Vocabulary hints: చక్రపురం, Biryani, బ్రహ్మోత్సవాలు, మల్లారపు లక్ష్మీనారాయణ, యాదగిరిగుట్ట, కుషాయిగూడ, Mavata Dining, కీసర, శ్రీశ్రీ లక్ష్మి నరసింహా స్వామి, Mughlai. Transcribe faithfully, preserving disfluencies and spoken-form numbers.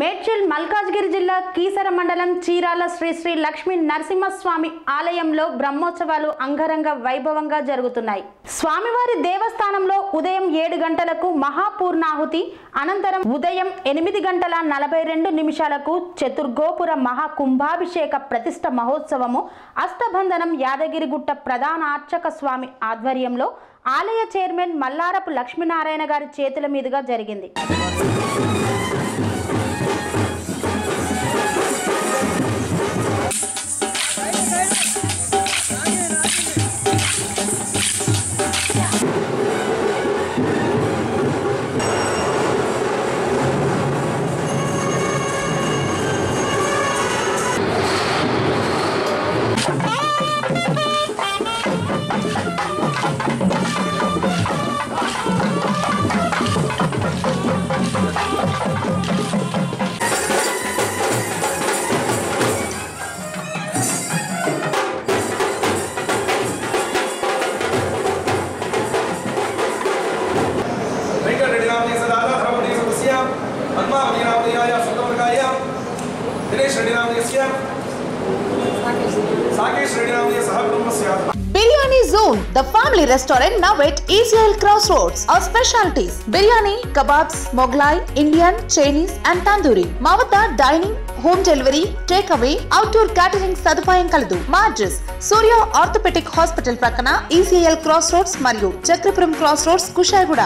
మేడ్చల్ మల్కాజ్గిరి జిల్లా కీసర మండలం చీరాల శ్రీ శ్రీ లక్ష్మీ నరసింహస్వామి ఆలయంలో బ్రహ్మోత్సవాలు అంగరంగ వైభవంగా జరుగుతున్నాయి. స్వామివారి దేవస్థానంలో ఉదయం ఏడు గంటలకు మహాపూర్ణాహుతి, అనంతరం ఉదయం ఎనిమిది గంటల నలభై రెండు నిమిషాలకు చతుర్గోపుర మహాకుంభాభిషేక ప్రతిష్ఠ మహోత్సవము అష్టబంధనం యాదగిరిగుట్ట ప్రధాన అర్చక స్వామి ఆధ్వర్యంలో ఆలయ చైర్మన్ మల్లారపు లక్ష్మీనారాయణ గారి చేతుల మీదుగా జరిగింది. Biryani Zone, the family restaurant now at E C L Crossroads. Our specialties: biryani, kebabs, Mughlai, Indian, Chinese, and tandoori. Mavata Dining, home delivery, takeaway, outdoor catering సదుపాయం కలదు. మా అడ్రస్ సూర్య ఆర్థోపెడిక్ హాస్పిటల్ ప్రక్కన E C L Crossroads మరియు చక్రపురం Crossroads, కుషాయిగూడ.